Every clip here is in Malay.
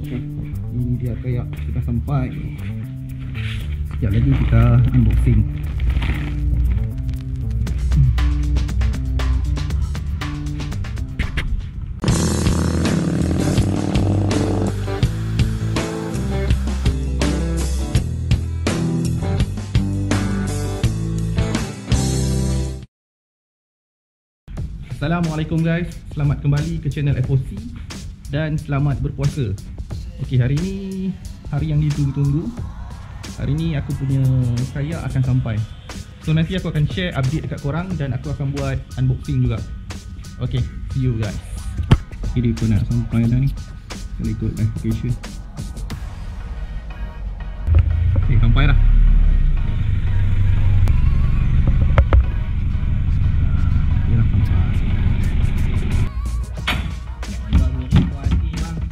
Oke, ini dia kayak kita sampai. Sekejap lagi kita unboxing. Assalamualaikum guys, selamat kembali ke channel FOC dan selamat berpuasa. Okey, hari ini hari yang ditunggu-tunggu. Hari ini aku punya kayak akan sampai. So nanti aku akan share update dekat korang dan aku akan buat unboxing juga. Okey, see you guys. Jadi aku nak sampai dah ni. Kita ikut location. Okey, sampai dah.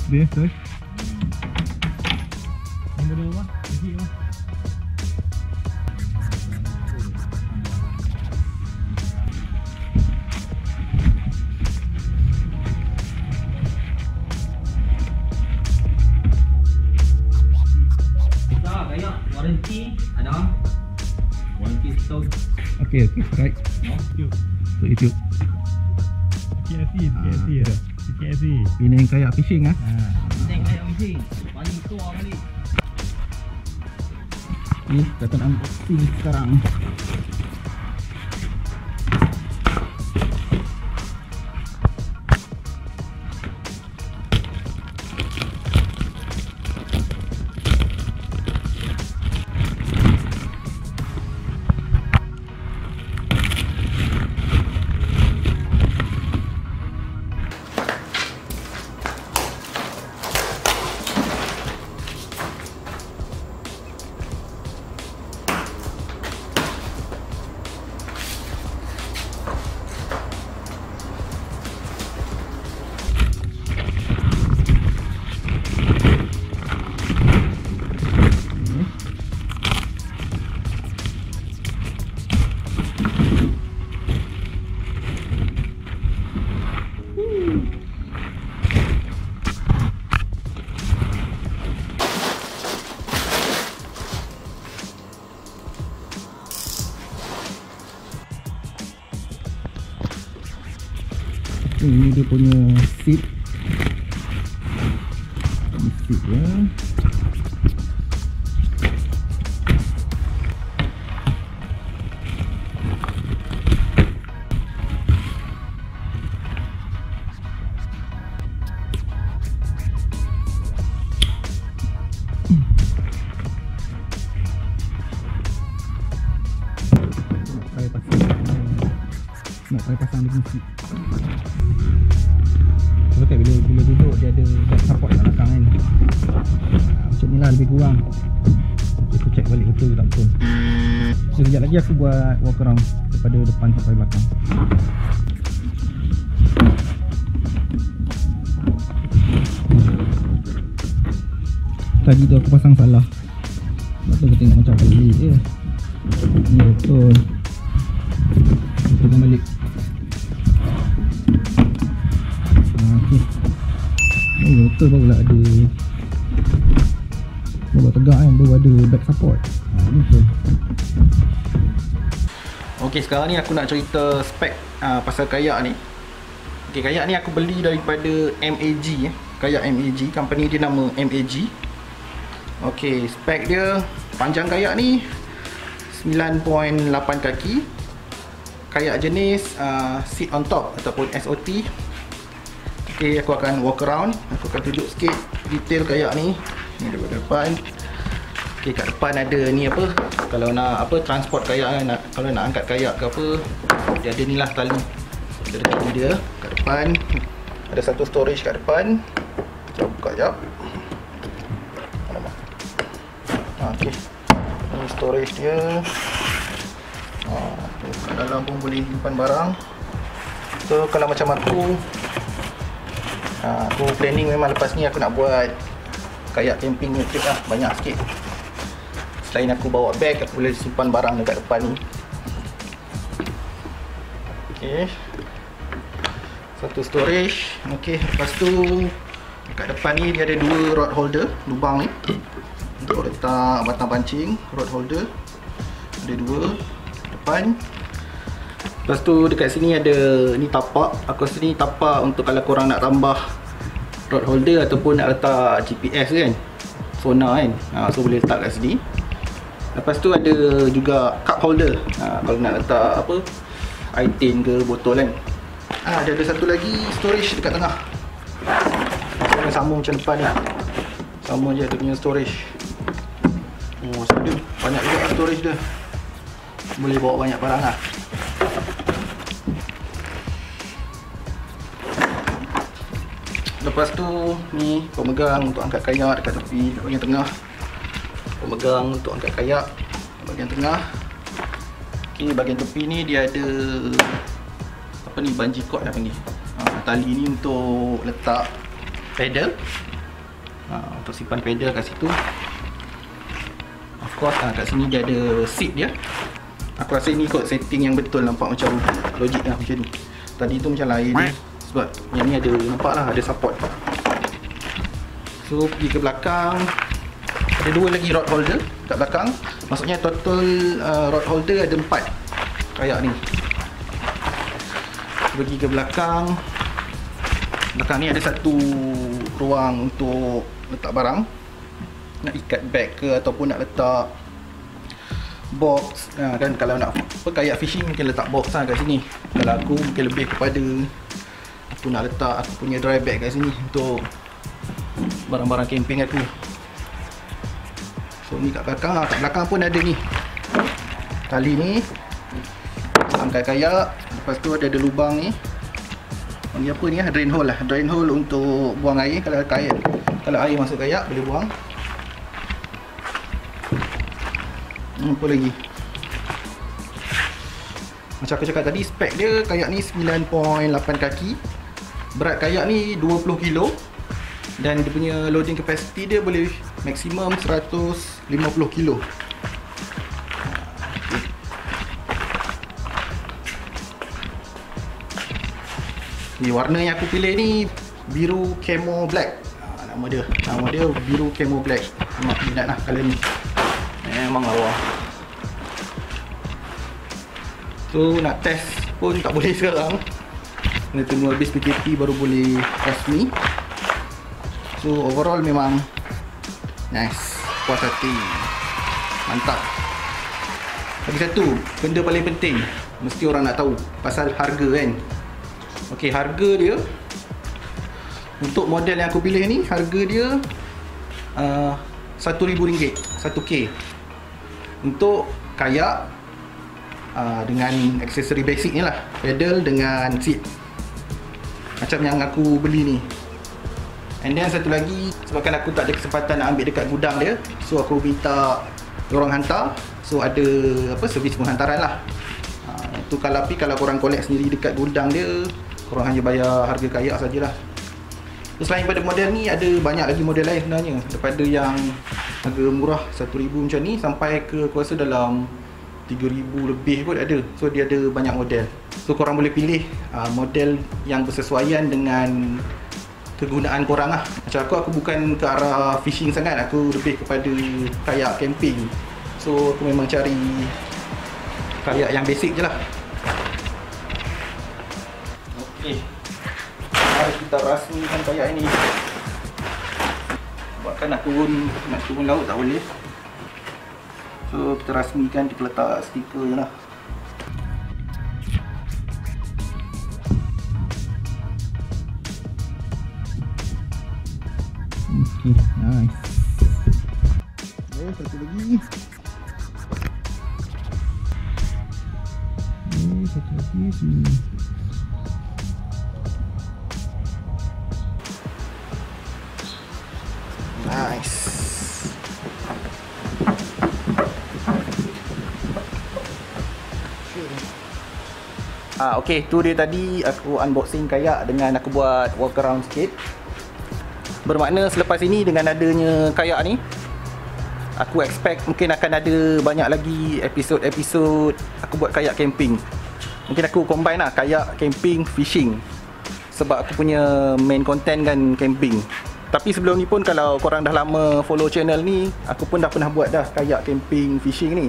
Dia tu. Yang berdua lah, kecil lah. Kita kayak warranty ada. Warranty setahun. Okey, okey, right. Yuk. So, itu. KFC, KFC dah. KFC. Pinang kayak fishing ah. Pinang kayak fishing. Paling tua kali. Ni kita unboxing sekarang. Ini dia punya seat. Ini seat ya. Nak saya pasang dia punya seat. Sebab bila duduk dia ada support kat belakang kan. Macam ni lah lebih kurang. Aku check balik betul tak betul. So sekejap lagi aku buat walk around daripada depan sampai belakang. Tadi tu aku pasang salah. Sebab tu aku tengok macam pelik je. Ni betul. Kita balik. Okey. Oh, betul baru lah ada. Baru tegak kan, baru ada back support. Betul. Okey, sekarang ni aku nak cerita spek pasal kayak ni. Okey, kayak ni aku beli daripada MAG. Kayak MAG, company dia nama MAG. Okey, spek dia panjang kayak ni 9.8 kaki. Kayak jenis sit on top ataupun SOT. Okey, aku akan walk around. Aku akan tunjuk sikit detail kayak ni. Ni daripada depan. Okey, kat depan ada ni apa? Kalau nak apa transport kayak kan, kalau nak angkat kayak ke apa, dia ada ni lah tali. Ada dekat dia kat depan. Ada satu storage kat depan. Kita buka jap. Okey. Ni storage dia. Kat dalam pun boleh simpan barang. So kalau macam aku planning memang lepas ni aku nak buat kayak camping ni trip lah, banyak sikit. Selain aku bawa bag, aku boleh simpan barang dekat depan ni. Ok, satu storage. Ok, lepas tu Kat depan ni dia ada dua rod holder, lubang ni untuk letak batang pancing. Rod holder ada dua depan. Lepas tu dekat sini ada ni tapak. Aku rasa ni tapak untuk kalau korang nak tambah rod holder ataupun nak letak GPS kan, sonar kan. So boleh letak kat sini. Lepas tu ada juga cup holder, kalau nak letak apa, item ke botol kan. Dia ada satu lagi storage dekat tengah. Sama macam depan ni, sama je dia punya storage. Oh, so dia banyak juga storage dia, boleh bawa banyak barang lah. Lepas tu ni pemegang untuk angkat kayak dekat tepi bahagian tengah. Pemegang untuk angkat kayak bahagian tengah. Okey, bahagian tepi ni dia ada apa ni, bungee cord dah panggil. Tali ni untuk letak pedal. Untuk simpan pedal kat situ. Of course kat sini dia ada seat dia. Aku rasa ini kot setting yang betul, nampak macam logik lah macam ni. Tadi tu macam lain ni. Sebab yang ni ada, nampak lah ada support. So pergi ke belakang, ada dua lagi rod holder kat belakang. Maksudnya total rod holder ada 4 kayak ni. Pergi ke belakang. Belakang ni ada satu ruang untuk letak barang. Nak ikat bag ke ataupun nak letak box kan. Kalau nak kayak fishing mungkin letak box lah kat sini. Kalau aku mungkin lebih kepada aku nak letak aku punya dry bag kat sini untuk barang-barang camping aku. So ni kat belakang, kat belakang pun ada ni tali ni angkat kayak. Lepas tu ada lubang ni. Ini apa ni, drain hole lah. Drain hole untuk buang air kalau kayak, kalau air masuk kayak boleh buang. Apa lagi? Macam aku cakap tadi, spek dia kayak ni 9.8 kaki. Berat kayak ni 20 kilo. Dan dia punya loading capacity dia boleh maksimum 150 kilo. Ni warna yang aku pilih ni biru camo black. Nama dia. Nama dia biru camo black. Memang minat lah colour ni. Memang lawa. So nak test pun tak boleh sekarang, kena tunggu habis PKP baru boleh resmi. So overall memang nice, puas hati, mantap. Lagi satu benda paling penting, mesti orang nak tahu pasal harga kan. Okey, harga dia untuk model yang aku pilih ni, harga dia RM1,000, 1K untuk kayak dengan aksesori basic ni lah, pedal dengan seat macam yang aku beli ni. And then satu lagi, sebabkan aku tak ada kesempatan nak ambil dekat gudang dia, so aku minta orang hantar. So ada apa, servis penghantaran lah. Itu kalau pi, kalau korang collect sendiri dekat gudang dia, korang hanya bayar harga kayak sajalah. So, selain pada model ni ada banyak lagi model lain sebenarnya, daripada yang harga murah RM1,000 macam ni sampai ke aku rasa dalam RM3,000 lebih pun ada. So dia ada banyak model. So korang boleh pilih model yang bersesuaian dengan kegunaan korang lah. Macam aku bukan ke arah fishing sangat, aku lebih kepada kayak camping. So aku memang cari kayak yang basic je lah. Okey, mari kita rasmikan kayak ini. Buatkan nak turun laut tak boleh. So kita rasmikan, kita letak stiker je lah. Okay, nice. Okay, satu lagi. Okay, satu lagi sini. Nice. Okay, tu dia tadi aku unboxing kayak dengan aku buat walk around sikit. Bermakna selepas ini dengan adanya kayak ni, aku expect mungkin akan ada banyak lagi episod-episod aku buat kayak camping. Mungkin aku combine lah kayak, camping, fishing. Sebab aku punya main content kan camping. Tapi sebelum ni pun, kalau korang dah lama follow channel ni, aku pun dah pernah buat dah kayak camping, fishing ni.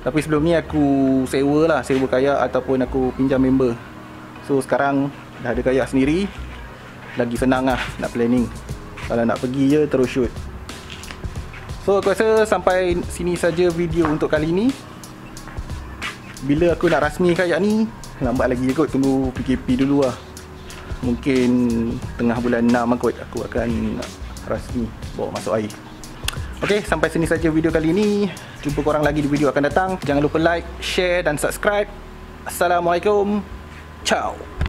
Tapi sebelum ni aku sewa lah, sewa kayak ataupun aku pinjam member. So sekarang dah ada kayak sendiri, lagi senang lah nak planning. Kalau nak pergi je terus shoot. So aku rasa sampai sini saja video untuk kali ni. Bila aku nak rasmi kayak ni, lambat lagi kot, tunggu PKP dulu lah. Mungkin tengah bulan 6 kot aku akan rasmi bawa masuk air. Ok, sampai sini saja video kali ni. Jumpa korang lagi di video akan datang. Jangan lupa like, share dan subscribe. Assalamualaikum. Ciao.